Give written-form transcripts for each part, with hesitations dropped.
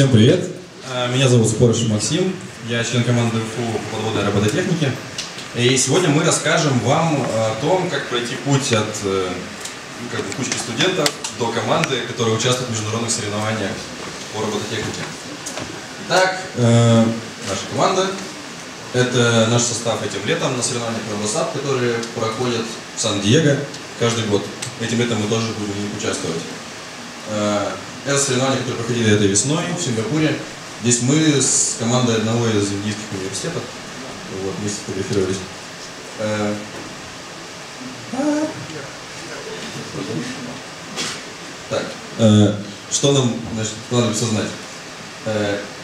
Всем привет. Меня зовут Спорыш Максим. Я член команды ВКУ подвода робототехники. И сегодня мы расскажем вам о том, как пройти путь от кучки студентов до команды, которые участвуют в международных соревнованиях по робототехнике. Итак, наша команда. Это наш состав этим летом на соревнованиях RoboSub, которые проходят в Сан-Диего каждый год. Этим летом мы тоже будем в них участвовать. Это соревнования, которые проходили этой весной в Сингапуре. Здесь мы с командой одного из индийских университетов. Вот, мы сфотографировались. Так, что нам, значит, понадобится знать?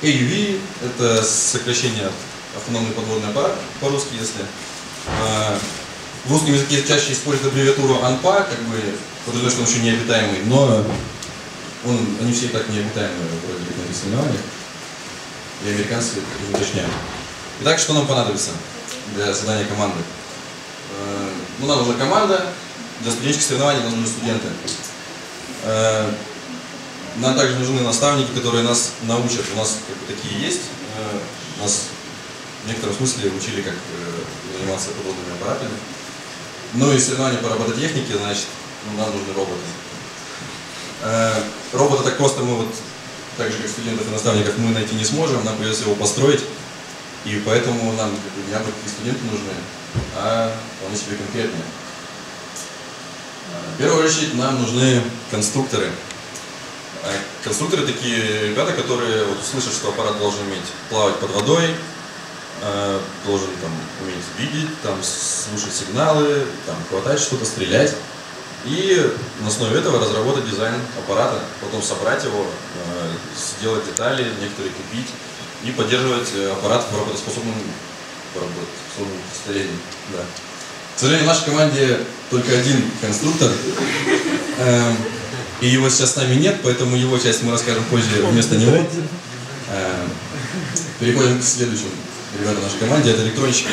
AUV – это сокращение от автономный подводный аппарат, по-русски, если. В русском языке чаще используют аббревиатуру ANPA, как бы, потому что он еще необитаемый, но они все так необитаемые, вроде как на рисовании, и американцы это уточняют. Итак, что нам понадобится для создания команды? Ну, нам нужна команда, для студенческих соревнований нам нужны студенты. Нам также нужны наставники, которые нас научат. У нас как бы такие есть. Нас в некотором смысле учили, как заниматься подводными аппаратами. Ну и соревнования по робототехнике, значит, нам нужны роботы. Робота так просто мы вот, так же как студентов и наставников, мы найти не сможем, нам придется его построить. И поэтому нам не абы какие студенты нужны, а вполне себе конкретные. В первую очередь нам нужны конструкторы. Конструкторы такие ребята, которые вот, услышат, что аппарат должен уметь плавать под водой, должен там уметь видеть, там слушать сигналы, там хватать что-то, стрелять. И на основе этого разработать дизайн аппарата, потом собрать его, сделать детали, некоторые купить и поддерживать аппарат в работоспособном состоянии. Да. К сожалению, в нашей команде только один конструктор, и его сейчас с нами нет, поэтому его часть мы расскажем позже вместо него. Переходим к следующему ребятам в нашей команде, это электронщики.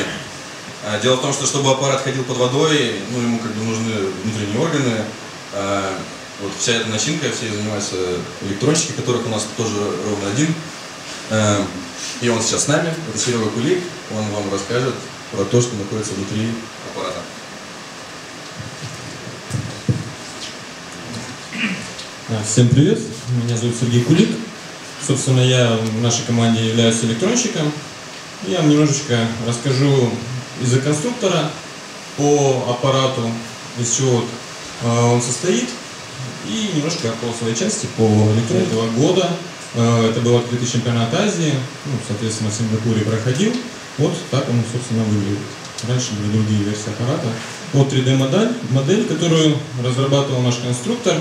Дело в том, что чтобы аппарат ходил под водой, ну, ему как бы нужны внутренние органы. Вот вся эта начинка, все занимаются электронщики, которых у нас тоже ровно один. И он сейчас с нами, это Серега Кулик, он вам расскажет про то, что находится внутри аппарата. Всем привет, меня зовут Сергей Кулик. Собственно, я в нашей команде являюсь электронщиком. Я вам немножечко расскажу из-за конструктора по аппарату, из чего он состоит, и немножко по своей части по электронике этого года. Это был открытый чемпионат Азии, ну, соответственно, в Сингапуре проходил. Вот так он, собственно, выглядит. Раньше были другие версии аппарата. Вот 3D-модель, которую разрабатывал наш конструктор.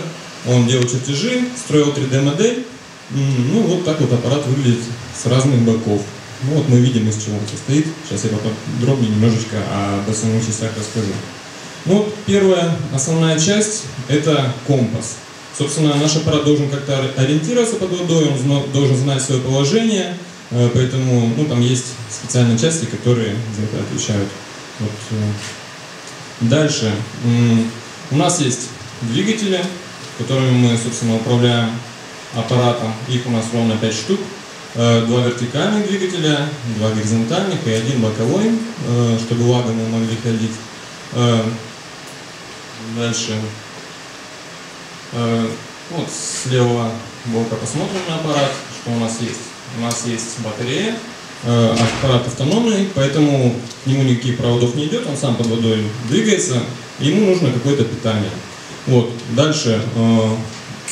Он делал чертежи, строил 3D-модель. Ну, вот так вот аппарат выглядит с разных боков. Ну, вот мы видим, из чего он состоит. Сейчас я подробнее немножечко об основных частях расскажу. Ну, вот первая основная часть – это компас. Собственно, наш аппарат должен как-то ориентироваться под водой, он должен знать свое положение, поэтому ну, там есть специальные части, которые за это отвечают. Вот. Дальше. У нас есть двигатели, которыми мы, собственно, управляем аппаратом. Их у нас ровно 5 штук. Два вертикальных двигателя, два горизонтальных и один боковой, чтобы лагом мы могли ходить. Дальше. Вот с левого бока посмотрим на аппарат, что у нас есть. У нас есть батарея, аппарат автономный, поэтому к нему никаких проводов не идет, он сам под водой двигается, ему нужно какое-то питание. Вот. Дальше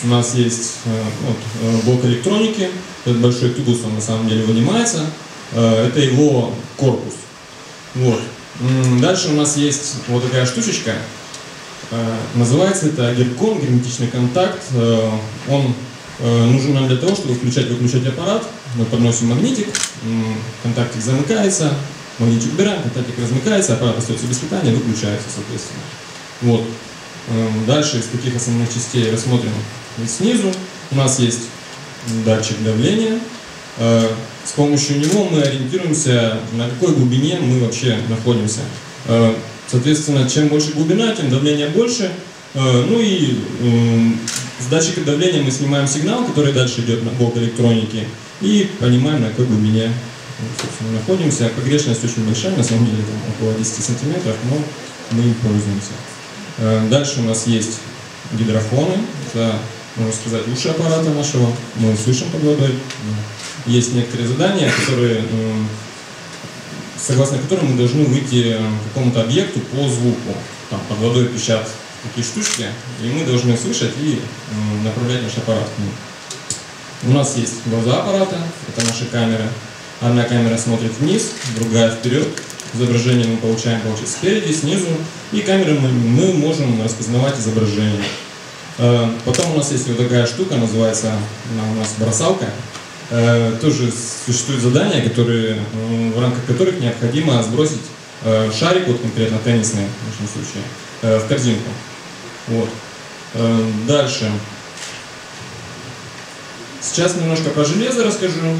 у нас есть вот, блок электроники, этот большой тубус, он на самом деле вынимается, это его корпус. Вот. Дальше у нас есть вот такая штучечка. Называется это геркон, герметичный контакт. Он нужен нам для того, чтобы включать-выключать аппарат. Мы подносим магнитик, контактик замыкается, магнитик убираем, контактик размыкается, аппарат остается без питания, выключается, соответственно. Вот. Дальше из таких основных частей рассмотрим снизу. У нас есть датчик давления. С помощью него мы ориентируемся, на какой глубине мы вообще находимся. Соответственно, чем больше глубина, тем давление больше. Ну и в датчиком давления мы снимаем сигнал, который дальше идет на блок электроники, и понимаем, на какой глубине мы находимся. Погрешность очень большая, на самом деле там около 10 сантиметров, но мы им пользуемся. Дальше у нас есть гидрофоны, это, можно сказать, уши аппарата нашего, мы слышим под водой. Есть некоторые задания, которые, согласно которым мы должны выйти к какому-то объекту по звуку. Там под водой пищат такие штучки, и мы должны слышать и направлять наш аппарат к ним. У нас есть глаза аппарата, это наши камеры. Одна камера смотрит вниз, другая вперед. Изображение мы получаем спереди, снизу. И камеры мы можем распознавать изображение. Потом у нас есть вот такая штука, называется у нас бросалка. Тоже существуют задания, которые, в рамках которых необходимо сбросить шарик, вот конкретно теннисный в нашем случае, в корзинку. Вот. Дальше. Сейчас немножко про железо расскажу.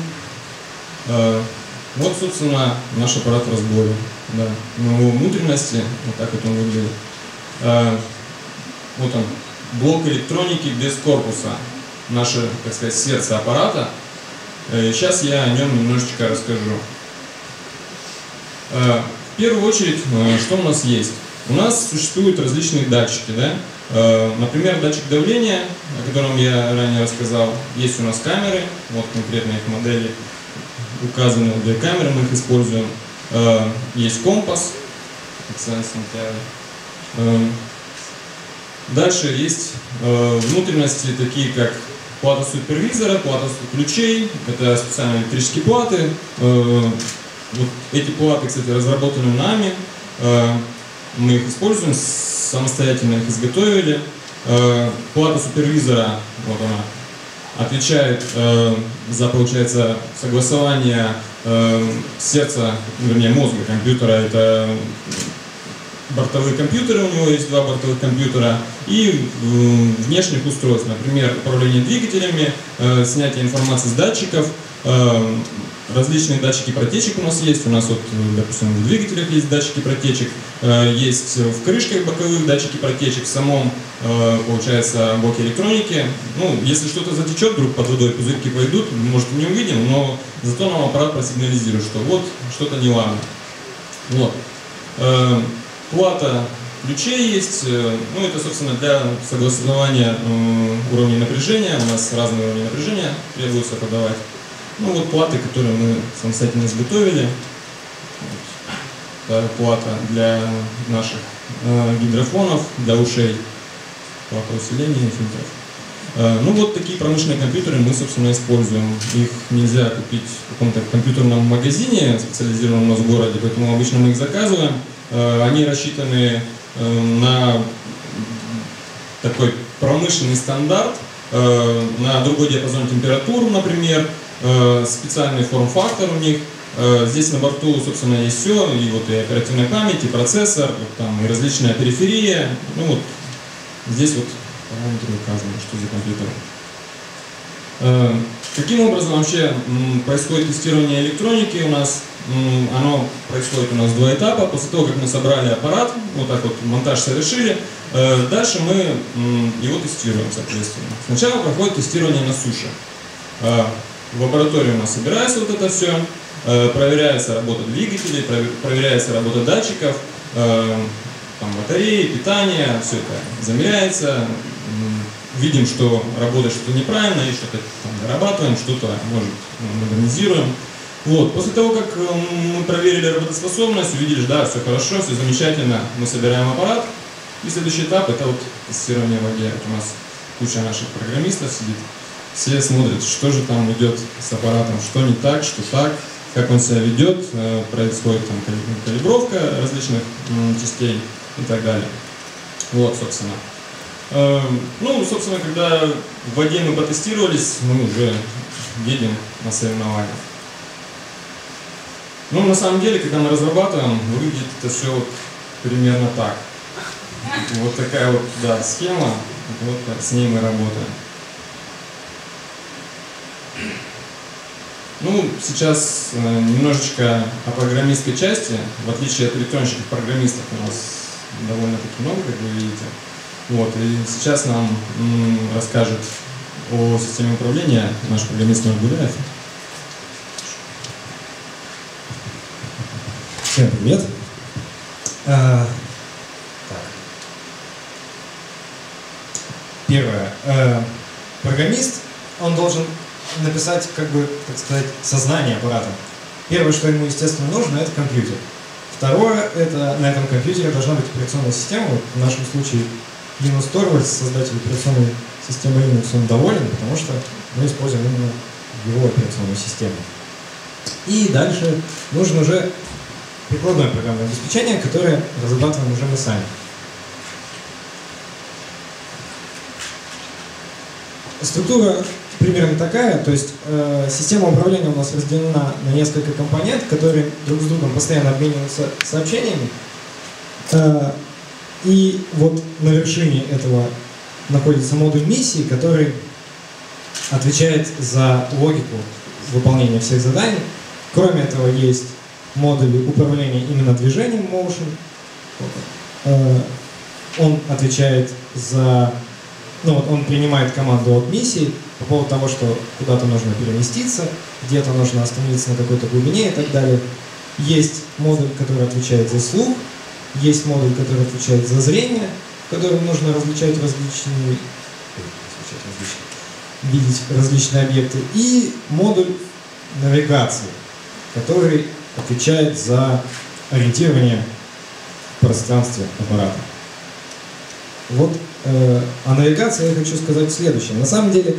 Вот, собственно, наш аппарат в разборе. Да. На его внутренности, вот так вот он выглядит. Вот он, блок электроники без корпуса. Наше, так сказать, сердце аппарата. Сейчас я о нем немножечко расскажу. В первую очередь, что у нас есть? У нас существуют различные датчики, да? Например, датчик давления, о котором я ранее рассказал. Есть у нас камеры, вот конкретно их модели указаны, две камеры мы их используем. Есть компас. Дальше есть внутренности, такие как плата супервизора, плата ключей, это специальные электрические платы. Вот эти платы, кстати, разработаны нами. Мы их используем, самостоятельно их изготовили. Плата супервизора, вот она, отвечает за, получается, согласование сердца, вернее, мозга компьютера. Это бортовые компьютеры, у него есть два бортовых компьютера, и внешних устройств, например, управление двигателями, снятие информации с датчиков, различные датчики протечек у нас есть. У нас, вот, допустим, в двигателях есть датчики протечек, есть в крышках боковых датчики протечек, в самом, получается, блоке электроники. Ну, если что-то затечет вдруг под водой, пузырьки пойдут, может, не увидим, но зато нам аппарат просигнализирует, что вот, что-то неладно. Вот. Плата ключей есть, ну это, собственно, для согласования уровней напряжения, у нас разные уровни напряжения требуется подавать. Ну вот платы, которые мы самостоятельно изготовили, вот. Плата для наших гидрофонов, для ушей, плата усиления и фильтров. Ну вот такие промышленные компьютеры мы, собственно, используем. Их нельзя купить в каком-то компьютерном магазине, специализированном у нас в городе, поэтому обычно мы их заказываем. Они рассчитаны на такой промышленный стандарт, на другой диапазон температур, например, специальный форм-фактор у них. Здесь на борту, собственно, есть все, и вот и оперативная память, и процессор, вот там, и различная периферия. Ну вот здесь вот параметры указаны, что за компьютер. Каким образом вообще происходит тестирование электроники у нас? Оно происходит у нас в два этапа. После того, как мы собрали аппарат, вот так вот монтаж совершили, дальше мы его тестируем, соответственно. Сначала проходит тестирование на суше. В лаборатории у нас собирается вот это все, проверяется работа двигателей, проверяется работа датчиков, там батареи, питание, все это замеряется. Видим, что работает что-то неправильно, и что-то дорабатываем, что-то, может, модернизируем. Вот. После того, как мы проверили работоспособность, увидели, что да, все хорошо, все замечательно, мы собираем аппарат. И следующий этап – это вот тестирование в воде. Вот у нас куча наших программистов сидит, все смотрят, что же там идет с аппаратом, что не так, что так, как он себя ведет, происходит там калибровка различных частей и так далее. Вот, собственно. Ну, собственно, когда в воде мы потестировались, мы уже едем на соревнования. Ну, на самом деле, когда мы разрабатываем, выглядит это все вот примерно так. Вот такая вот, да, схема, вот с ней мы работаем. Ну, сейчас немножечко о программистской части. В отличие от электронщиков, программистов у нас довольно-таки много, как вы видите. Вот, и сейчас нам расскажет о системе управления наш программист Нургуляев. Всем привет. Первое. Программист, он должен написать, как бы, так сказать, сознание аппарата. Первое, что ему, естественно, нужно, это компьютер. Второе, это на этом компьютере должна быть операционная система. Вот в нашем случае Linus Torvalds, создатель операционной системы Linux, он доволен, потому что мы используем именно его операционную систему. И дальше нужно уже прикладное программное обеспечение, которое разрабатываем уже мы сами. Структура примерно такая, то есть система управления у нас разделена на несколько компонент, которые друг с другом постоянно обмениваются сообщениями. И вот на вершине этого находится модуль миссии, который отвечает за логику выполнения всех заданий. Кроме этого, есть модуль управления именно движением Motion. Он отвечает за... Ну вот он принимает команду от миссии по поводу того, что куда-то нужно переместиться, где-то нужно остановиться на какой-то глубине и так далее. Есть модуль, который отвечает за слух, есть модуль, который отвечает за зрение, в котором нужно видеть различные объекты, и модуль навигации, который отвечает за ориентирование в пространстве аппарата. Вот о навигации я хочу сказать следующее. На самом деле,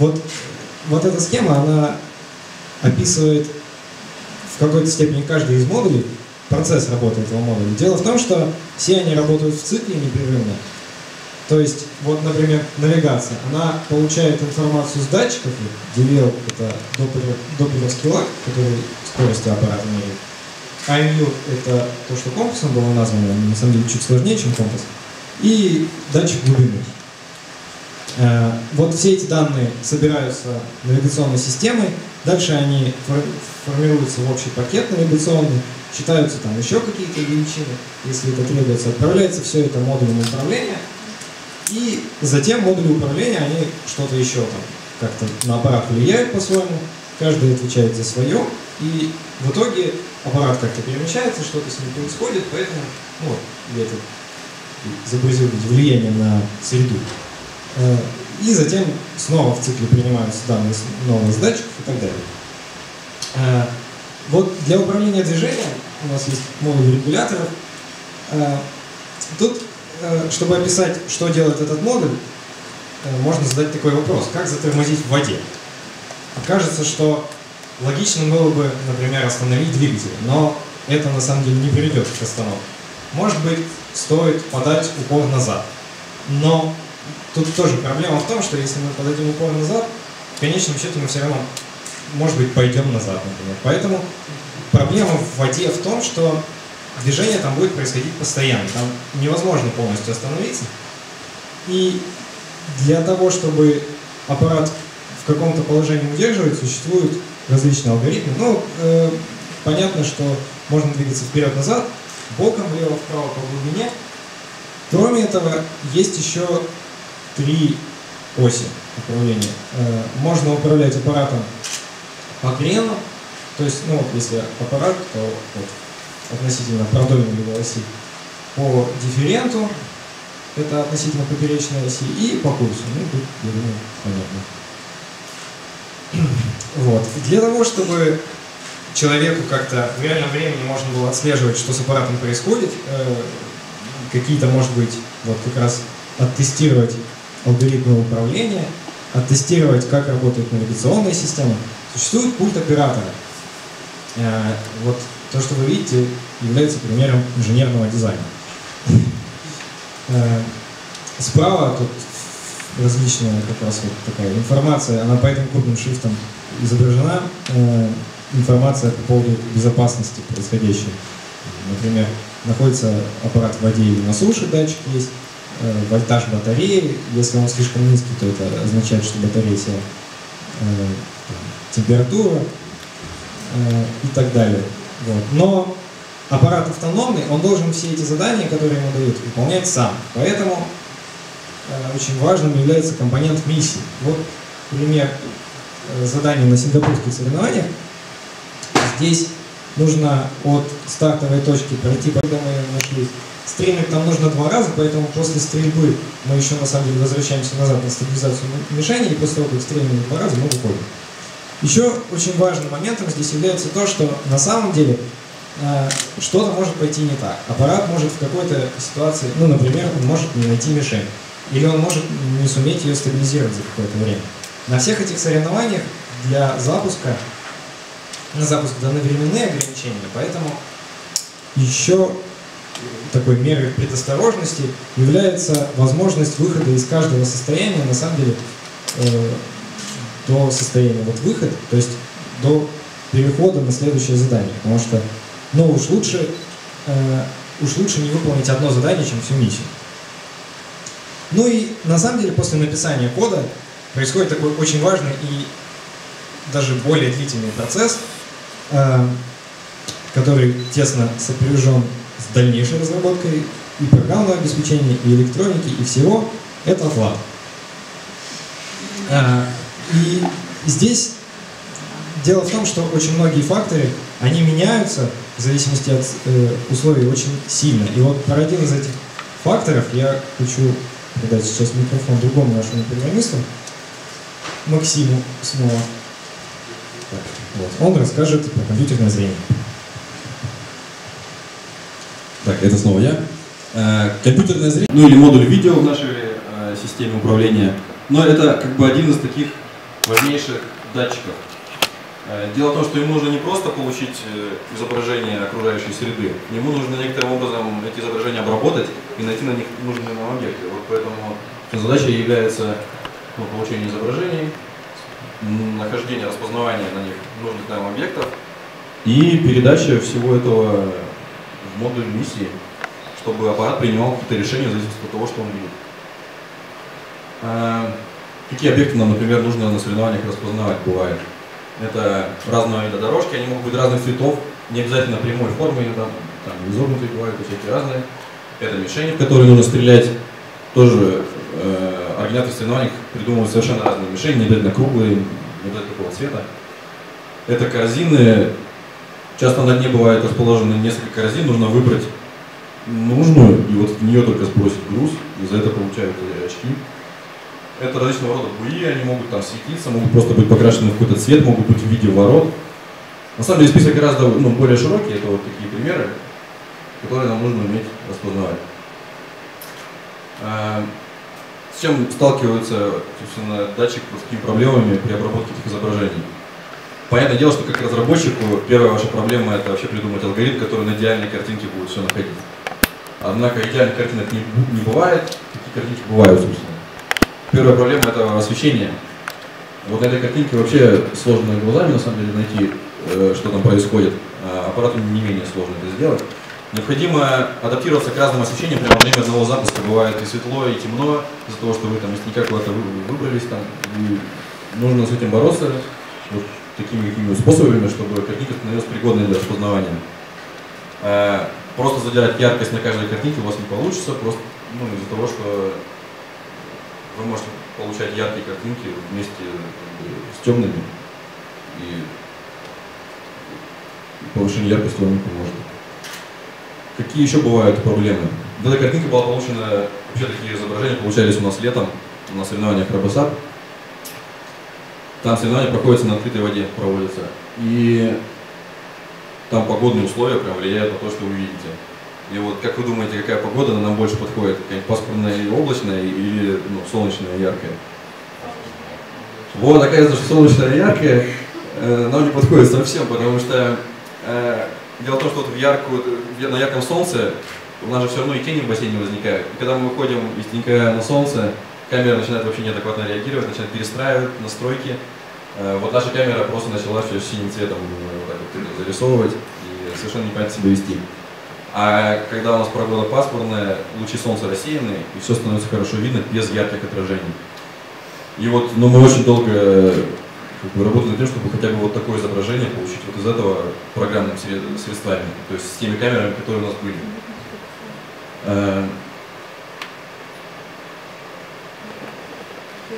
вот эта схема, она описывает в какой-то степени каждый из модулей, процесс работы этого модуля. Дело в том, что все они работают в цикле непрерывно. То есть, вот, например, навигация, она получает информацию с датчиков, DVL — это доплеровский лаг, который скоростью аппарата меряет. IMU — это то, что компасом было названо, на самом деле чуть сложнее, чем компас. И датчик глубины. Вот все эти данные собираются навигационной системой, дальше они формируются в общий пакет навигационный, считаются там еще какие-то величины, если это требуется, отправляется все это модулем управления, и затем модули управления, они что-то еще там как-то на аппарат влияют по-своему, каждый отвечает за свое, и в итоге аппарат как-то перемещается, что-то с ним происходит, поэтому, ну, я это изобразил влияние на среду. И затем снова в цикле принимаются данные снова с датчиков и так далее. Вот для управления движением у нас есть модуль регуляторов. Тут, чтобы описать, что делает этот модуль, можно задать такой вопрос: как затормозить в воде? Кажется, что логично было бы, например, остановить двигатель, но это на самом деле не приведет к остановке. Может быть, стоит подать упор назад, но тут тоже проблема в том, что если мы подадим упор назад, в конечном счете мы все равно, может быть, пойдем назад, например. Поэтому проблема в воде в том, что движение там будет происходить постоянно, там невозможно полностью остановиться. И для того, чтобы аппарат в каком-то положении удерживать, существуют различные алгоритмы. Ну, понятно, что можно двигаться вперед-назад, боком, влево-вправо по глубине. Кроме этого, есть еще три оси управления. Можно управлять аппаратом по крену, то есть, ну, если аппарат, то вот, относительно продольной его оси, по дифференту, это относительно поперечной оси, и по курсу. Ну, тут, я думаю, понятно. Вот. Для того, чтобы человеку как-то в реальном времени можно было отслеживать, что с аппаратом происходит, какие-то, может быть, вот как раз оттестировать алгоритмы управления, оттестировать, как работает навигационная система. Существует пульт оператора. Вот то, что вы видите, является примером инженерного дизайна. Справа тут различная как раз вот такая информация, она по этим крупным шрифтом изображена, информация по поводу безопасности происходящей. Например, находится аппарат в воде или на суше, датчик есть, вольтаж батареи, если он слишком низкий, то это означает, что батарея села, температура и так далее. Вот. Но аппарат автономный, он должен все эти задания, которые ему дают, выполнять сам. Поэтому очень важным является компонент миссии. Вот пример задания на сингапурских соревнованиях. Здесь нужно от стартовой точки пройти, когда мы нашлись. Стрельнуть нам нужно 2 раза, поэтому после стрельбы мы еще на самом деле возвращаемся назад на стабилизацию мишени, и после того, как стрельнули 2 раза, мы выходим. Еще очень важным моментом здесь является то, что на самом деле что-то может пойти не так. Аппарат может в какой-то ситуации, ну, например, он может не найти мишень, или он может не суметь ее стабилизировать за какое-то время. На всех этих соревнованиях для запуска, на запуск даны временные ограничения, поэтому еще такой мерой предосторожности является возможность выхода из каждого состояния, на самом деле, до состояния вот выход, то есть до перехода на следующее задание, потому что, ну, уж лучше не выполнить одно задание, чем всю миссию. Ну и на самом деле после написания кода происходит такой очень важный и даже более длительный процесс, который тесно сопряжен с дальнейшей разработкой и программного обеспечения, и электроники, и всего. Это отлад. И здесь дело в том, что очень многие факторы, они меняются в зависимости от условий очень сильно. И вот про один из этих факторов я хочу передать сейчас микрофон другому нашему программисту, Максиму снова. Так, вот. Он расскажет про компьютерное зрение. Так, это снова я. Компьютерное зрение, ну или модуль видео в нашей системе управления. Но это как бы один из таких важнейших датчиков. Дело в том, что ему нужно не просто получить изображение окружающей среды, ему нужно некоторым образом эти изображения обработать и найти на них нужные нам объекты. Вот поэтому задачей является, ну, получение изображений, нахождение, распознавание на них нужных нам объектов и передача всего этого в модуль миссии, чтобы аппарат принимал какие-то решения в зависимости от того, что он видит. Какие объекты нам, например, нужно на соревнованиях распознавать бывает? Это разного вида дорожки, они могут быть разных цветов, не обязательно прямой формы, там изогнутые бывают, всякие разные. Это мишени, в которые нужно стрелять. Тоже организаторы соревнований придумывают совершенно разные мишени, не обязательно круглые, не обязательно такого цвета. Это корзины, часто на дне бывает расположены несколько корзин, нужно выбрать нужную и вот в нее только сбросить груз, и за это получают очки. Это различного рода буи, они могут там светиться, могут просто быть покрашены в какой-то цвет, могут быть в виде ворот. На самом деле список гораздо, ну, более широкий, это вот такие примеры, которые нам нужно уметь распознавать. С чем сталкиваются, собственно, датчик с такими проблемами при обработке этих изображений? Понятное дело, что как разработчику первая ваша проблема — это вообще придумать алгоритм, который на идеальной картинке будет все находить. Однако идеальных картинок не бывает, такие картинки бывают, собственно. Первая проблема — это освещение. Вот на этой картинке вообще сложно глазами, на самом деле, найти, что там происходит. Аппарату не менее сложно это сделать. Необходимо адаптироваться к разному освещению. Прямо во время одного запуска бывает и светло, и темно, из-за того, что вы там из никак куда-то выбрались. Там, нужно с этим бороться вот такими какими-то способами, чтобы картинка становилась пригодной для распознавания. Просто заделать яркость на каждой картинке у вас не получится, просто, ну, из-за того, что вы можете получать яркие картинки вместе с темными, и повышение яркости вам не поможет. Какие еще бывают проблемы? Эта картинка была получена, вообще такие изображения получались у нас летом на соревнованиях RoboSub. Там соревнования проходятся на открытой воде, проводятся, и там погодные условия прям влияют на то, что вы видите. И вот как вы думаете, какая погода нам больше подходит? Какая-нибудь пасмурная или облачная, или, ну, солнечная и яркая? Вот, оказывается, что солнечная и яркая нам не подходит совсем, потому что дело в том, что вот на ярком солнце у нас же все равно и тени в бассейне возникают. И когда мы выходим из тенька на солнце, камера начинает вообще неадекватно реагировать, начинает перестраивать настройки. Вот наша камера просто начала все синим цветом вот так вот зарисовывать и совершенно непонятно себя вести. А когда у нас погода пасмурная, лучи солнца рассеяны, и все становится хорошо видно без ярких отражений. И вот, ну, мы очень долго, как бы, работали над тем, чтобы хотя бы вот такое изображение получить вот из этого программными средствами, то есть с теми камерами, которые у нас были.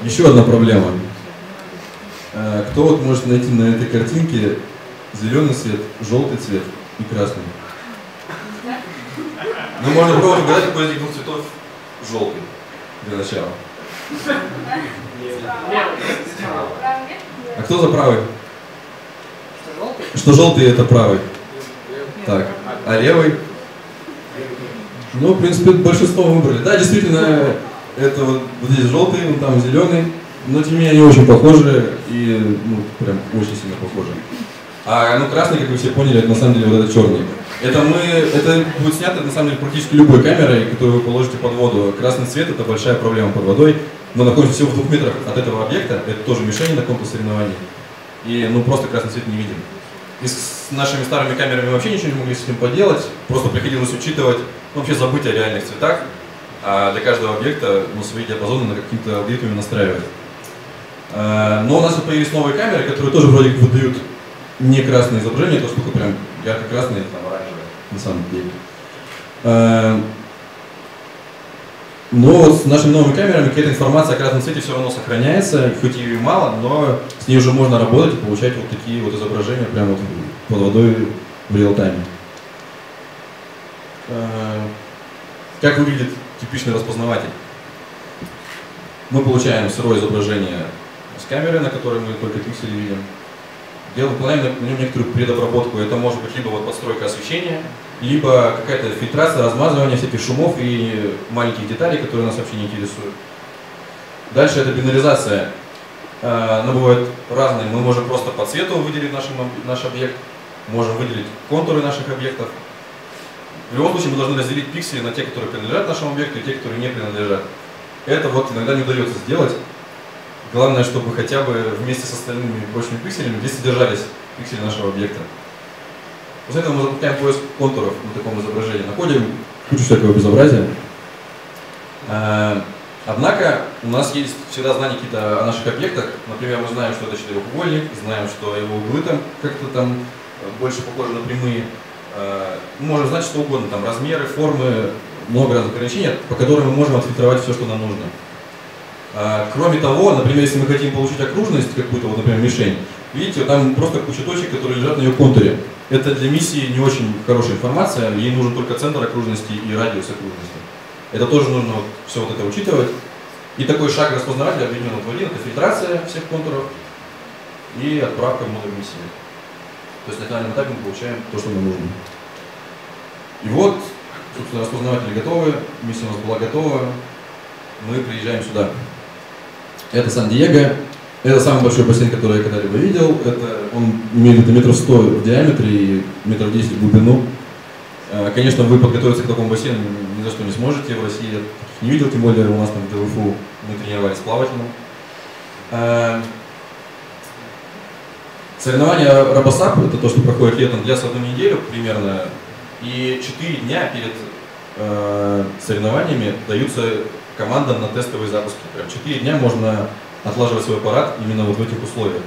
Еще одна проблема. Кто вот может найти на этой картинке зеленый цвет, желтый цвет и красный? Ну, можно пробовать угадать, какой из этих двух цветов желтый для начала. А кто за правый? Что желтый — это правый. Так, а левый? Ну, в принципе, большинство выбрали. Да, действительно, это вот здесь желтый, вот там зеленый. Но тем не менее они очень похожи и, ну, прям очень сильно похожи. А ну красный, как вы все поняли, это на самом деле вот это черный. Это будет снято на самом деле практически любой камерой, которую вы положите под воду. Красный цвет — это большая проблема под водой, но находится всего в 2 метрах от этого объекта. Это тоже мишень на каком-то соревновании. И ну просто красный цвет не виден. И с нашими старыми камерами вообще ничего не могли с этим поделать. Просто приходилось учитывать, ну, вообще забыть о реальных цветах. А для каждого объекта ну, свои диапазоны на каким-то алгоритмами настраивать. Но у нас вот появились новые камеры, которые тоже вроде как выдают не красное изображение, а то штука прям ярко-красное, там оранжевое, на самом деле. Но вот с нашими новыми камерами какая-то информация о красном цвете все равно сохраняется, хоть ее и мало, но с ней уже можно работать и получать вот такие вот изображения прямо вот под водой в реал-тайме. Как выглядит типичный распознаватель? Мы получаем сырое изображение с камеры, на которой мы только пиксели видим. Выполняем на нем некоторую предобработку. Это может быть либо вот подстройка освещения, либо какая-то фильтрация, размазывание всяких шумов и маленьких деталей, которые нас вообще не интересуют. Дальше это бинаризация. Она бывает разной. Мы можем просто по цвету выделить наш объект, можем выделить контуры наших объектов. В любом случае мы должны разделить пиксели на те, которые принадлежат нашему объекту, и те, которые не принадлежат. Это вот иногда не удается сделать. Главное, чтобы хотя бы вместе с остальными прочными пикселями здесь содержались пиксели нашего объекта. После этого мы запускаем поиск контуров на таком изображении. Находим кучу всякого безобразия. Однако у нас есть всегда знания какие-то о наших объектах. Например, мы знаем, что это четырехугольник, знаем, что его углы там как-то там больше похожи на прямые. Мы можем знать что угодно, там размеры, формы, много разных ограничений, по которым мы можем отфильтровать все, что нам нужно. Кроме того, например, если мы хотим получить окружность, какую-то, вот, например, мишень, видите, там просто куча точек, которые лежат на ее контуре. Это для миссии не очень хорошая информация, ей нужен только центр окружности и радиус окружности. Это тоже нужно вот, все вот это учитывать. И такой шаг распознавателя объединен в один — это фильтрация всех контуров и отправка в модуль миссии. То есть на данном этапе мы получаем то, что нам нужно. И вот, собственно, распознаватели готовы, миссия у нас была готова, мы приезжаем сюда. Это Сан-Диего, это самый большой бассейн, который я когда-либо видел. Он имеет где-то метров 100 в диаметре и метров 10 в глубину. Конечно, вы подготовиться к такому бассейну ни за что не сможете. В России я таких не видел, тем более у нас там в ДВФУ мы тренировались плавательным. Соревнования RoboSub — это то, что проходит летом длится 1 неделю примерно. И 4 дня перед соревнованиями даются командам на тестовые запуски. Прям 4 дня можно отлаживать свой аппарат именно вот в этих условиях.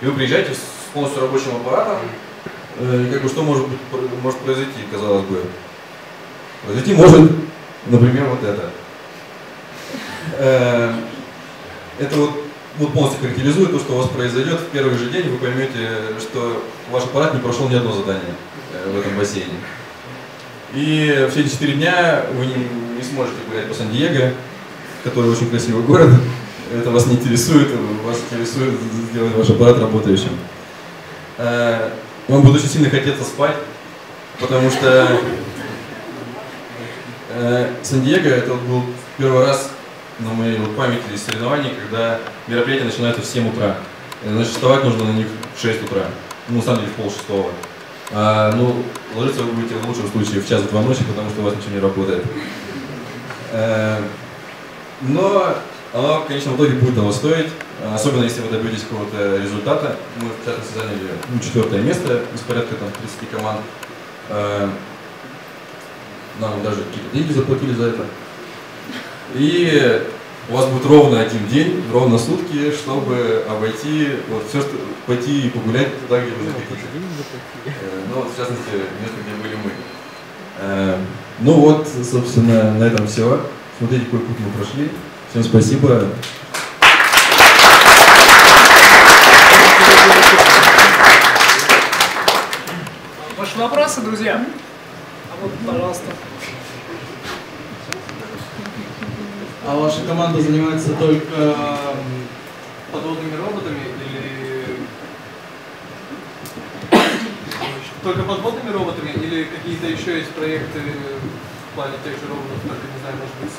И вы приезжаете с полностью рабочим аппаратом, и как бы что может произойти, казалось бы. Произойти может, например, вот это. Это вот полностью характеризует то, что у вас произойдет. В первый же день вы поймете, что ваш аппарат не прошел ни одно задание в этом бассейне. И все эти 4 дня вы не сможете гулять по Сан-Диего, который очень красивый город. Это вас не интересует, вас интересует сделать ваш аппарат работающим. Вам будет очень сильно хотеться спать, потому что Сан-Диего — это был первый раз на моей памяти из соревнований, когда мероприятия начинаются в 7 утра. Значит, вставать нужно на них в 6 утра, ну, на самом деле в 5:30. Ну, ложиться вы будете в лучшем случае в 1-2 ночи, потому что у вас ничего не работает. Но оно в конечном итоге будет того стоить, особенно если вы добьетесь какого-то результата. Мы, в частности, заняли 4-е место из порядка там 30 команд. Нам даже какие-то деньги заплатили за это. И у вас будет ровно 1 день, ровно сутки, чтобы обойти вот все, что пойти и погулять туда, где вы захотите. Ну вот, в частности, место, где были мы. Ну вот, собственно, на этом все. Смотрите, какой путь мы прошли. Всем спасибо. класса, друзья. А вот, пожалуйста. А ваша команда занимается только подводными роботами или только подводными роботами или какие-то еще есть проекты в плане тех же роботов, только не знаю, может быть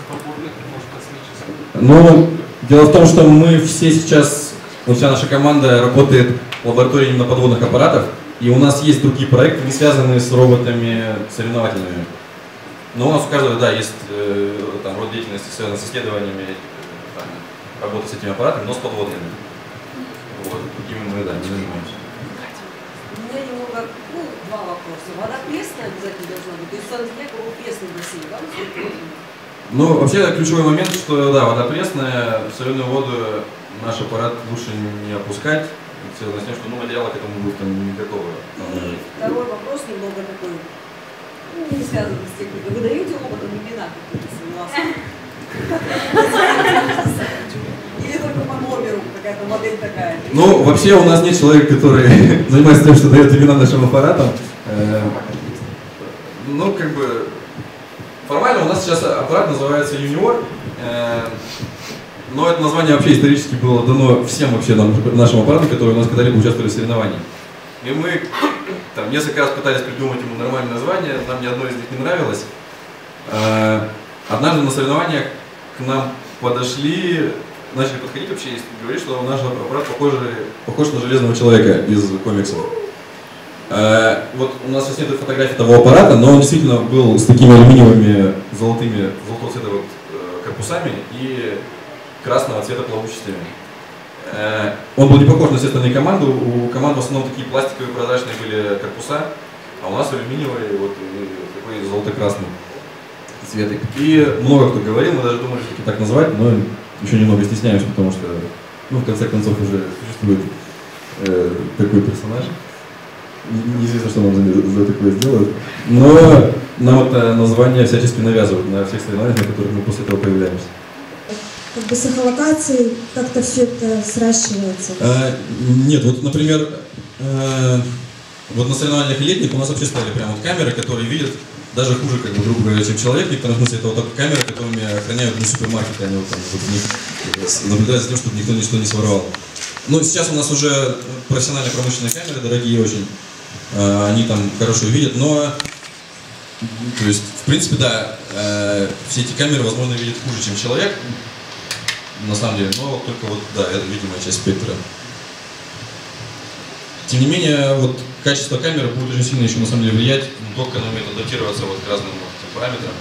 сухопутных, может космических? Ну, дело в том, что мы все сейчас, вся наша команда работает в лаборатории именно подводных аппаратов, и у нас есть другие проекты, не связанные с роботами соревновательными. Но у нас у каждого, да, есть там, род деятельности, связанный с исследованиями, там, работа с этими аппаратами, но с подводными. Вот, такими мы, да, не занимаемся. У меня немного, ну, два вопроса. Вода пресная обязательно должна быть, то есть Сан-Диего пресная в России, да? Ну, вообще, ключевой момент, что, да, вода пресная, соленую воду наш аппарат лучше не опускать, связано с тем, что, ну, материалы к этому будут там не готовы. И второй вопрос немного такой. Не связано с техникой. Вы даете опытом имена какие-то? Или только по номеру какая-то модель такая? Ну, вообще у нас нет человека, который занимается тем, что дает имена нашим аппаратам. Ну, как бы, формально у нас сейчас аппарат называется «Юниор». Но это название вообще исторически было дано всем вообще нашим аппаратам, которые у нас когда-либо участвовали в соревнованиях. И мы там несколько раз пытались придумать ему нормальное название, нам ни одно из них не нравилось. Однажды на соревнованиях к нам подошли, начали подходить вообще и говорить, что наш аппарат похож на Железного человека из комиксов. Вот у нас сейчас нет фотографии того аппарата, но он действительно был с такими алюминиевыми золотого цвета вот, корпусами и красного цвета плавучестями. Он был не похож на все остальные команды, у команд в основном такие пластиковые прозрачные были корпуса, а у нас алюминиевые, вот такой золото-красный цветик. И много кто говорил, мы даже думали, что так назвать, но еще немного стесняемся, потому что, ну, в конце концов, уже существует такой персонаж. Неизвестно, что нам за такое сделают, но нам это название всячески навязывают на всех соревнованиях, на которых мы после этого появляемся. Как бы с эхолокацией как-то все это сращивается? Нет, вот, например, вот на соревнованиях летних у нас вообще стали прям вот камеры, которые видят даже хуже, как бы, грубо говоря, чем человек. В некотором смысле это вот так камеры, которыми охраняют не супермаркеты, они вот там вот, наблюдают за тем, чтобы никто ничего не своровал. Ну, сейчас у нас уже профессиональные промышленные камеры, дорогие очень, они там хорошо видят, но, то есть, в принципе, да, все эти камеры, возможно, видят хуже, чем человек. На самом деле, но только вот, да, это видимая часть спектра. Тем не менее, вот качество камеры будет очень сильно еще на самом деле влиять, но только она умеет адаптироваться вот к разным вот, параметрам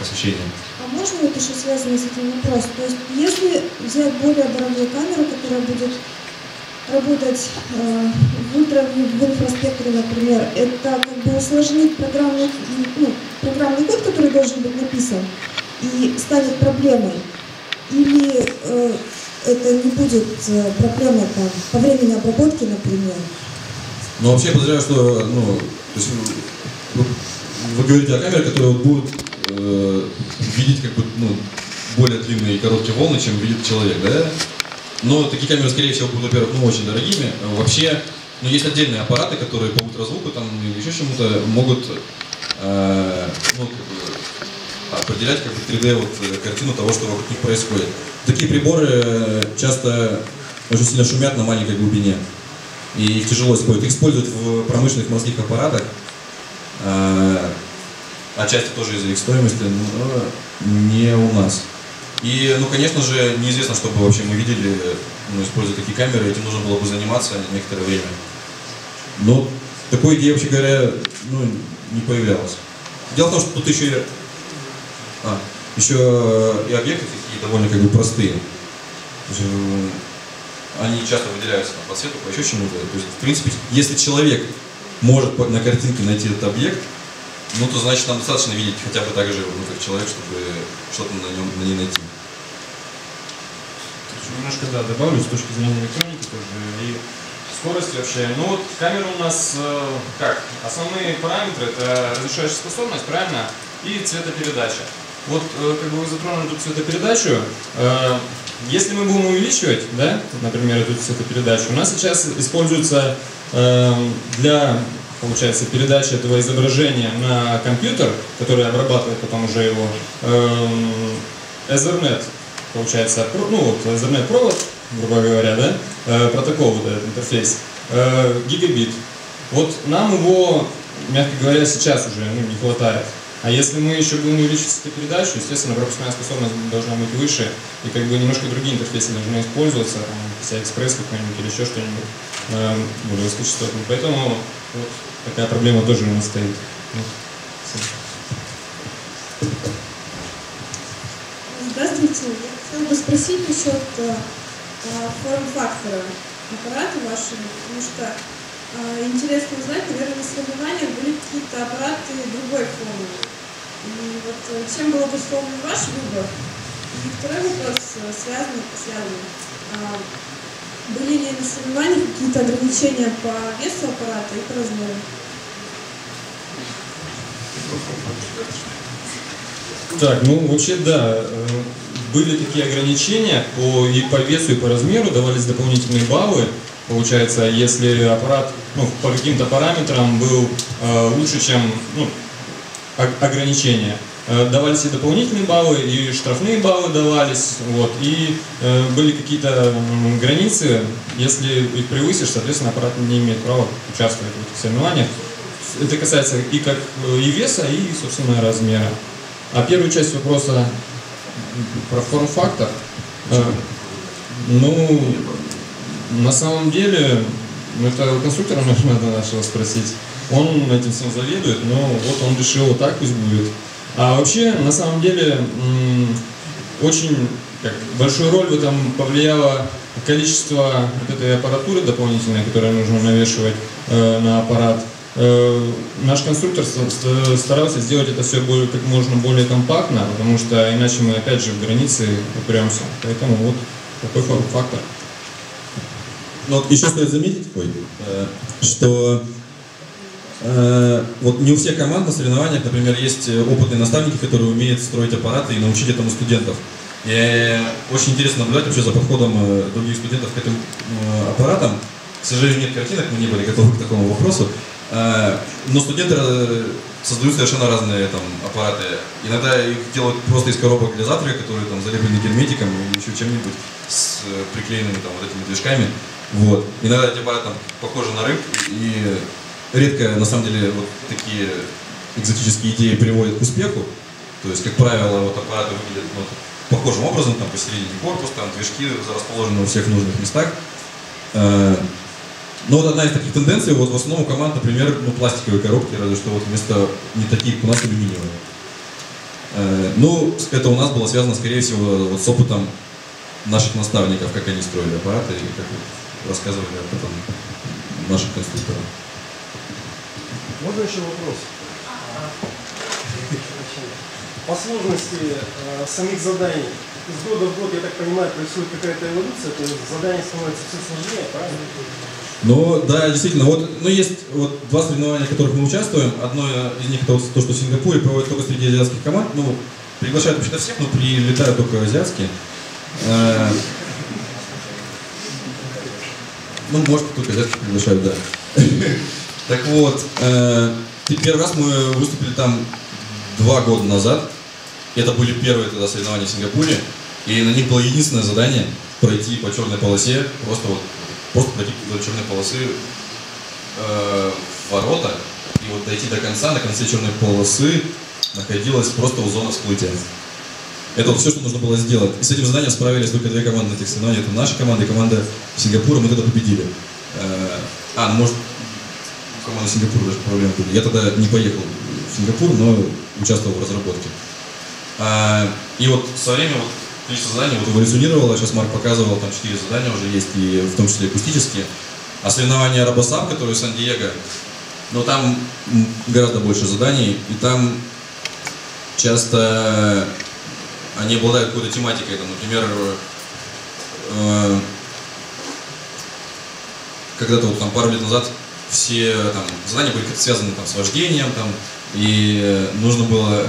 освещения. А можно вот еще связано с этим вопрос? То есть, если взять более дорогую камеру, которая будет работать в инфраспектре, например, это как бы усложнит программный код, который должен быть написан, и станет проблемой. Или это не будет проблемой там, по времени обработки, например? Ну, вообще, я подозреваю, что, ну, то есть, вы говорите о камерах, которые будут видеть как бы, ну, более длинные и короткие волны, чем видит человек, да? Но такие камеры, скорее всего, будут, во-первых, ну, очень дорогими. Вообще, ну, есть отдельные аппараты, которые по ультразвуку там, или еще чему-то могут ну, как бы, определять как бы 3D вот, картину того, что вокруг них происходит. Такие приборы часто очень сильно шумят на маленькой глубине, и их тяжело использовать. Их используют в промышленных морских аппаратах, отчасти тоже из-за их стоимости, но не у нас. И, ну, конечно же, неизвестно, что бы вообще мы видели, ну, используя такие камеры, этим нужно было бы заниматься некоторое время. Но такой идеи, вообще говоря, ну, не появлялось. Дело в том, что тут еще и объекты такие довольно как бы простые. Они часто выделяются по цвету, по еще чему-то. То есть, в принципе, если человек может на картинке найти этот объект, ну то значит нам достаточно видеть хотя бы так же, ну, как человек, чтобы что-то на ней найти. Немножко, да, добавлю с точки зрения электроники тоже. И скорость вообще. Ну вот камера у нас как? Основные параметры это разрешающая способность, правильно? И цветопередача. Вот, как бы вы затронули эту цветопередачу, если мы будем увеличивать, да, например, эту цветопередачу, у нас сейчас используется для получается, передача этого изображения на компьютер, который обрабатывает потом уже его, Ethernet, получается, ну вот, Ethernet провод, грубо говоря, да, протокол, вот этот интерфейс, гигабит. Вот нам его, мягко говоря, сейчас уже не хватает. А если мы еще будем увеличивать эту передачу, естественно, пропускная способность должна быть выше, и как бы немножко другие интерфейсы должны использоваться, PCI-Express какой-нибудь или еще что-нибудь более высокочастотное. Поэтому вот такая проблема тоже у нас стоит. Здравствуйте. Я хотела бы спросить насчет форм-фактора аппарата вашего, потому что интересно узнать, наверное, на соревнованиях были какие-то аппараты другой формы. И вот чем был обусловлен ваш выбор? И второй вопрос связан. Были ли на соревнованиях какие-то ограничения по весу аппарата и по размеру? Так, ну вообще да, были такие ограничения по весу, и по размеру, давались дополнительные баллы. Получается, если аппарат по каким-то параметрам был лучше, чем ограничения, давались и дополнительные баллы, и штрафные баллы давались, вот, и были какие-то границы, если их превысишь, соответственно, аппарат не имеет права участвовать в этих соревнованиях. Это касается и веса, и, собственно, размера. А первую часть вопроса про форм-фактор, на самом деле, это у конструктора надо нашего спросить. Он этим всем завидует, но вот он решил, так пусть будет. А вообще, на самом деле, очень большую роль в этом повлияло количество вот этой аппаратуры дополнительной, которую нужно навешивать на аппарат. Наш конструктор старался сделать это все как можно более компактно, потому что иначе мы опять же в границе упремся. Поэтому вот такой форм-фактор. Но еще стоит заметить, что вот не у всех команд на соревнованиях, например, есть опытные наставники, которые умеют строить аппараты и научить этому студентов. И очень интересно наблюдать вообще за подходом других студентов к этим аппаратам. К сожалению, нет картинок, мы не были готовы к такому вопросу. Но студенты создают совершенно разные аппараты. Иногда их делают просто из коробок для завтрака, которые залеплены герметиком или еще чем-нибудь с приклеенными вот этими движками. Вот. Иногда эти аппараты похожи на рыб, и редко, на самом деле, вот такие экзотические идеи приводят к успеху. То есть, как правило, вот аппараты выглядят похожим образом, посередине корпус, движки расположены во всех нужных местах. Но вот одна из таких тенденций, вот в основном у команд, например, пластиковые коробки, разве что вместо не таких у нас алюминиевые. Ну, это у нас было связано, скорее всего, с опытом наших наставников, как они строили аппараты и как рассказывали об этом наших конструкторов. Можно еще вопрос? По сложности самих заданий. Из года в год, я так понимаю, происходит какая-то эволюция, то есть задания становятся все сложнее, правильно? Ну да, действительно. Есть два соревнования, в которых мы участвуем. Одно из них это то, что в Сингапуре проводят только среди азиатских команд. Ну, приглашают вообще-то всех, но прилетают только азиатские. Ну, может, только азиатских приглашают, да. Так вот, первый раз мы выступили там 2 года назад. Это были первые тогда соревнования в Сингапуре. И на них было единственное задание пройти по черной полосе, просто пройти вдоль черной полосы ворота и дойти до конца. На конце черной полосы находилась просто зона всплытия. Это все, что нужно было сделать. И с этим заданием справились только 2 команды на этих соревнованиях. Это наша команда и команда Сингапура. Мы тогда победили. У команды Сингапура даже проблемы были. Я тогда не поехал в Сингапур, но участвовал в разработке. И со временем количество заданий эволюционировало. Сейчас Марк показывал, 4 задания уже есть, и в том числе акустические. А соревнования RoboSub, которые в Сан-Диего, там гораздо больше заданий, и там часто они обладают какой-то тематикой. Например, когда-то пару лет назад все задания были связаны с вождением, и нужно было...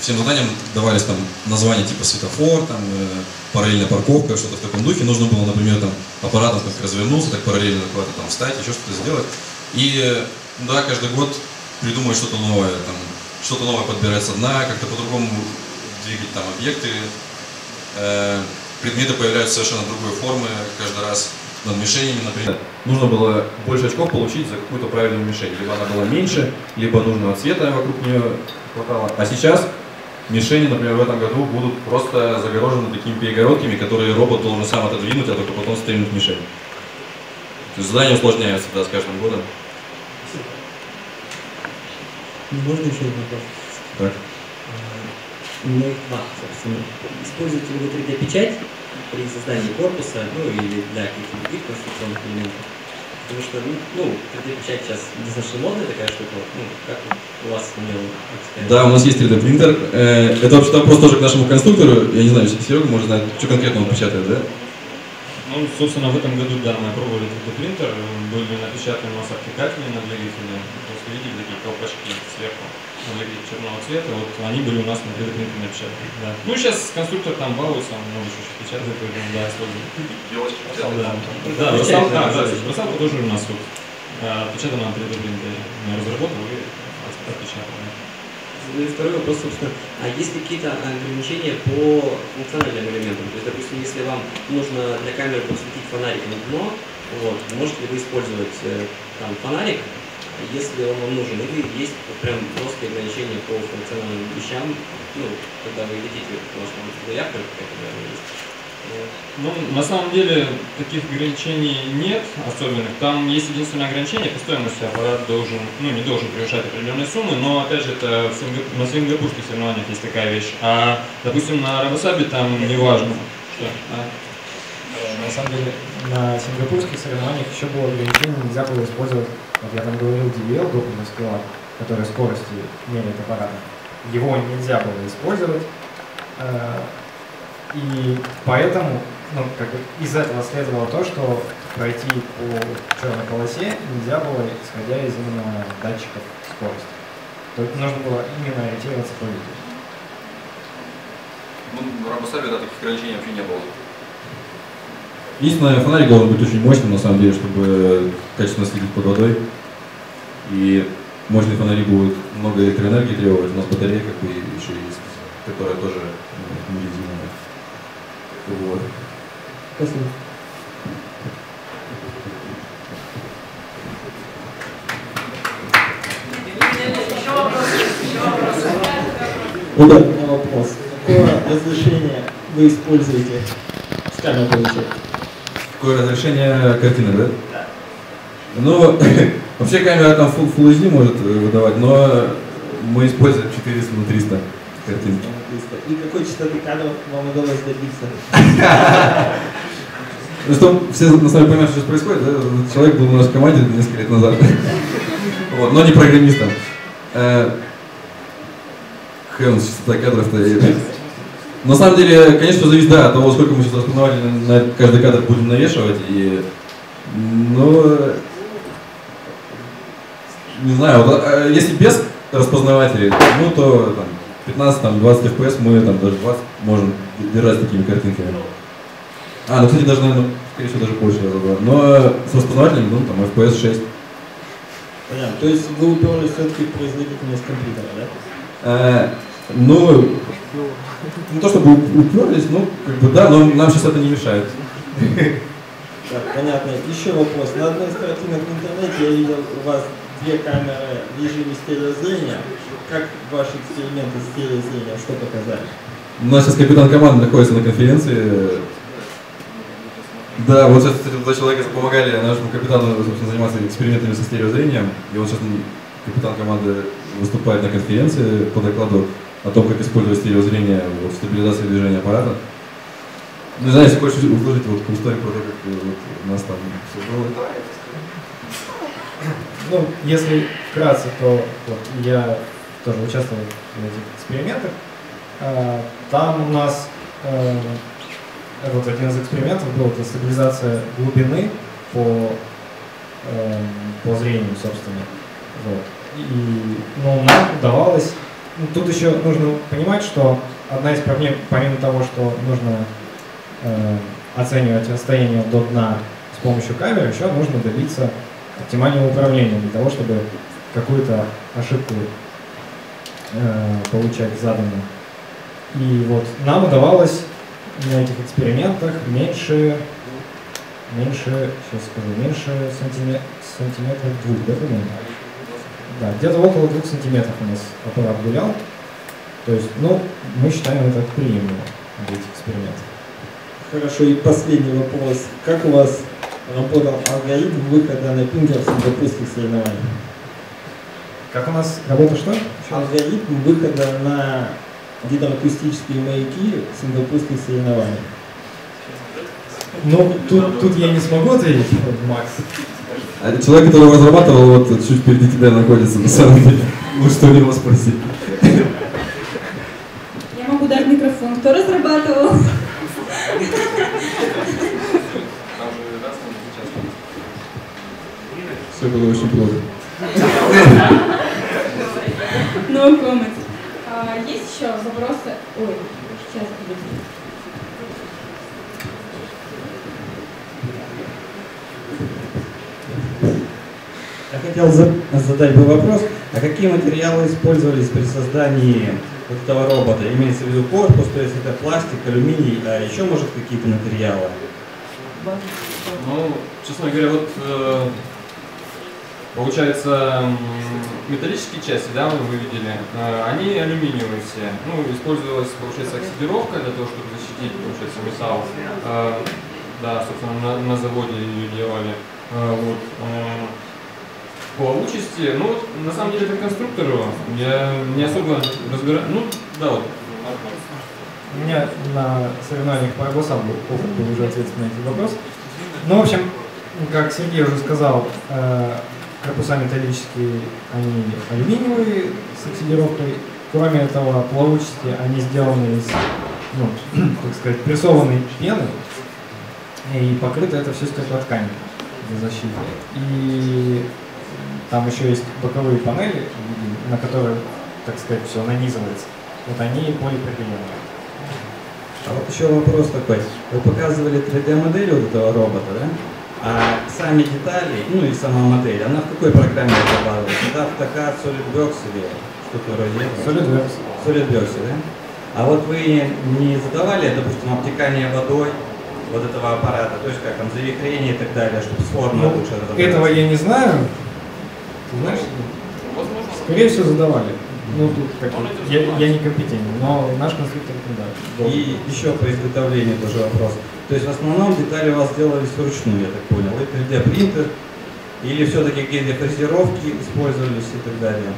Всем заданиям давались названия типа светофор, параллельная парковка, что-то в таком духе. Нужно было, например, аппаратом развернулся, параллельно куда-то встать, еще что-то сделать. И Да, каждый год придумывать что-то новое, там, что-то новое подбирать со дна, как-то по-другому двигать там объекты. Предметы появляются совершенно другой формы каждый раз над мишенями, например. Нужно было больше очков получить за какую-то правильную мишень. Либо она была меньше, либо нужного цвета вокруг нее хватало. А сейчас мишени, например, в этом году будут просто загорожены такими перегородками, которые робот должен сам отодвинуть, а только потом стрельнуть мишень. То есть задание усложняется, да, с каждым годом. Можно еще один вопрос? Так. Используете ли вы 3D-печать при создании корпуса, ну или для каких-то других конструкционных элементов? Потому что, ну, 3D-печать сейчас достаточно модная такая штука, ну, как у вас умел? Да, у нас есть 3D-принтер. Это вообще вопрос тоже к нашему конструктору. Я не знаю, Серега, может, знает, что конкретно он печатает, да? Ну, собственно, в этом году, да, мы пробовали 3D-принтер, были напечатаны у нас обтекатели надлегательные, просто видели такие колпачки сверху, надлегатель черного цвета, вот они были у нас на 3D-принтере напечатаны, да. Ну, сейчас конструктор там балуется, он много еще печатает, поэтому, да, используем. Елочки печатают. Да, бросалка тоже у нас вот отпечатана на 3D-принтере, на разработку и отпечатана. И второй вопрос, собственно, а есть какие-то ограничения по функциональным элементам? То есть, допустим, если вам нужно для камеры подсветить фонариком дно, вот, можете ли вы использовать там фонарик, если он вам нужен, или есть прям жесткие ограничения по функциональным вещам, ну, когда вы летите, потому что вам ярко какая-то есть? Ну, на самом деле, таких ограничений нет особенных. Там есть единственное ограничение, по стоимости аппарат должен, ну, не должен превышать определенные суммы, но, опять же, это на сингапурских соревнованиях есть такая вещь. А, допустим, на RoboSub там не важно. Что? А? На самом деле, на сингапурских соревнованиях еще было ограничение, нельзя было использовать, вот я там говорил, DVL, допустим, скилла, который скорости меряет аппаратом. Его нельзя было использовать. И поэтому, ну, как бы из этого следовало то, что пройти по черной полосе нельзя было, исходя из именно датчиков скорости. То есть нужно было именно ориентироваться по виду. Ну, в RoboSub, да, таких ограничений вообще не было. Единственное, фонарик должен быть очень мощным, на самом деле, чтобы качественно следить под водой. И мощные фонари будут много электроэнергии требовать. У нас батарея, как бы, еще есть, которая тоже невидимая. Вот. Спасибо. Еще вопросы? Еще вопросы? Вот этот вопрос. Какое разрешение вы используете с камерой получать? Какое разрешение картинок, да? Да. Ну, вообще камера там Full HD может выдавать, но мы используем 400 на 300 картинки. И какой частоты кадров вам удалось добиться? Ну что, все на самом деле понимают, что сейчас происходит, да? Человек был у нас в команде несколько лет назад, вот, но не программистом. Хрен, частота кадров-то. На самом деле, конечно, все зависит, да, от того, сколько мы сейчас распознавали, на каждый кадр будем навешивать, и... Ну... Не знаю, вот, если без распознавателей, ну то... Там, 15-20 FPS, мы там даже 20 можем держать такими картинками. А, ну, кстати, даже, наверное, скорее всего, даже больше я забыл. Но с распознавателем, ну, там, FPS 6. Понятно. То есть вы уперлись все-таки в производительность компьютера, да? Ну, не то чтобы уперлись, ну, как бы, да, но нам сейчас это не мешает. Так, понятно. Еще вопрос. На одной из картинок в интернете я видел у вас две камеры в режиме стереозрения. Как ваши эксперименты с стереозрением, что показали? У нас сейчас капитан команды находится на конференции. Да, вот сейчас, кстати, два человека помогали нашему капитану, собственно, заниматься экспериментами со стереозрением. И вот сейчас капитан команды выступает на конференции по докладу о том, как использовать стереозрение в стабилизации движения аппарата. Ну, не знаю, если хочешь услышать вот историю про то, как вот, у нас там все было. Ну, если вкратце, то вот, я тоже участвовал в этих экспериментах. Там у нас вот один из экспериментов был, это стабилизация глубины по зрению, собственно. Вот. И, ну, нам удавалось. Тут еще нужно понимать, что одна из проблем, помимо того, что нужно оценивать расстояние до дна с помощью камеры, еще нужно добиться оптимального управления для того, чтобы какую-то ошибку получать заданную. И вот нам удавалось на этих экспериментах меньше сантиметров двух, да, примерно? Да, где-то около 2 сантиметров у нас аппарат гулял. То есть, ну, мы считаем это приемлемо для этих экспериментов. Хорошо, и последний вопрос. Как у вас работал алгоритм выхода на пингер в сингапурских соревнованиях? Как у нас работал что? Алгоритм выхода на гидроакустические маяки в сингапурских соревнованиях. Ну, тут я не смогу ответить, Макс. Человек, который разрабатывал, вот чуть впереди тебя находится, на самом деле. Лучше что у него спросить. Я могу дать микрофон. Кто разрабатывал? Все было очень плохо. No comment. Есть еще вопросы? Ой, сейчас будет. Я хотел задать бы вопрос, а какие материалы использовались при создании этого робота? Имеется в виду корпус, то есть это пластик, алюминий, а еще, может, какие-то материалы? Ну, честно говоря, вот получается, металлические части, да, вы видели, они алюминиевые все. Ну, использовалась, получается, оксидировка для того, чтобы защитить, получается, металл. Да, собственно, на заводе ее делали. Вот. По части, ну, на самом деле, это конструктор его. Я не особо разбираю. Ну, да, вот. У меня на соревнованиях по RoboSub был уже ответ на этот вопрос. Ну, в общем, как Сергей уже сказал, корпуса металлические, они алюминиевые с оксидировкой. Кроме этого, плавучести они сделаны из, ну, так сказать, прессованной пены и покрыто это все стеклотканью для защиты. И там еще есть боковые панели, на которые, так сказать, все нанизывается. Вот они полипропиленовые. А вот еще вопрос такой. Вы показывали 3D-модель вот этого робота, да? А сами детали, ну и сама модель, она в какой программе добавилась? Это AutoCAD, Solidworks или что-то вроде? Solidworks. Solidworks, да? А вот вы не задавали, допустим, обтекание водой вот этого аппарата, то есть как там завихрение и так далее, чтобы с формой лучше разобраться? Этого я не знаю. Ты знаешь? Возможно. Скорее всего, задавали. Ну, тут я некомпетентен, но наш конструктор да. И еще по изготовлению тоже вопрос. То есть в основном детали у вас делались вручную, я так понял. Или 3D-принтер, или все-таки какие-то фрезеровки использовались и так далее.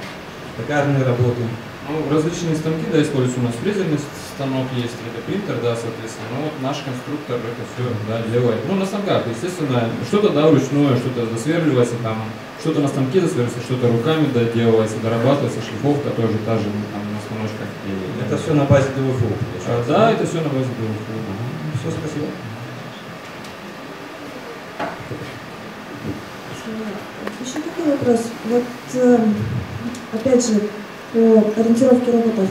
Токарные работы. Ну, различные станки, да, используются у нас. Фрезерный станок есть, 3D-принтер, да, соответственно. Ну, вот наш конструктор это все, да, делает. Ну, на станках, естественно, что-то, да, вручную, что-то засверливается, там, что-то на станке засверливается, что-то руками, да, делается, дорабатывается, шлифовка тоже та же, там, на станочках. И, это все на базе ДВФУ? Да, это все на базе ДВФУ. Спасибо. Еще такой вопрос. Вот опять же, по ориентировке роботов.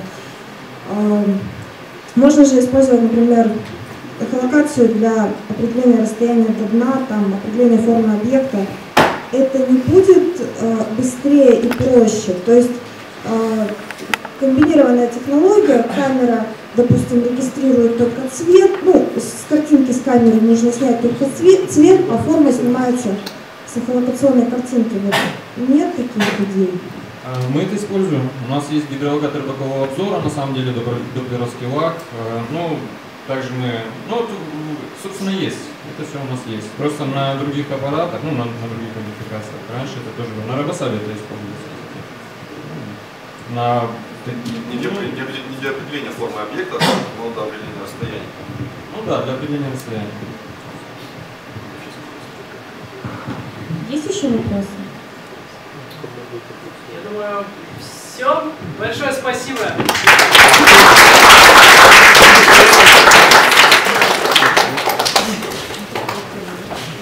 Можно же использовать, например, эхолокацию для определения расстояния до дна, там, определения формы объекта. Это не будет быстрее и проще? То есть комбинированная технология, камера, допустим, регистрирует только цвет, ну, с картинки с камеры нужно снять только цвет, а форма снимается с эхолокационной картинки. Вот. Нет таких идей? Мы это используем. У нас есть гидролокатор бокового обзора, на самом деле, доплеровский лак. Ну, также мы, ну, собственно, есть. Это все у нас есть. Просто на других аппаратах, ну, на других модификациях. Раньше это тоже было. На RoboSub это используется. На... Не для определения формы объекта, но для определения расстояния. Ну да, для определения расстояния. Есть еще вопросы? Я думаю, все. Большое спасибо.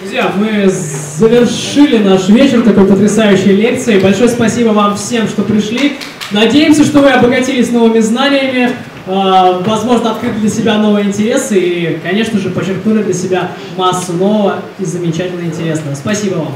Друзья, мы завершили наш вечер такой потрясающей лекцией. Большое спасибо вам всем, что пришли. Надеемся, что вы обогатились новыми знаниями. возможно, открыли для себя новые интересы и, конечно же, подчеркнули для себя массу нового и замечательно интересного. Спасибо вам.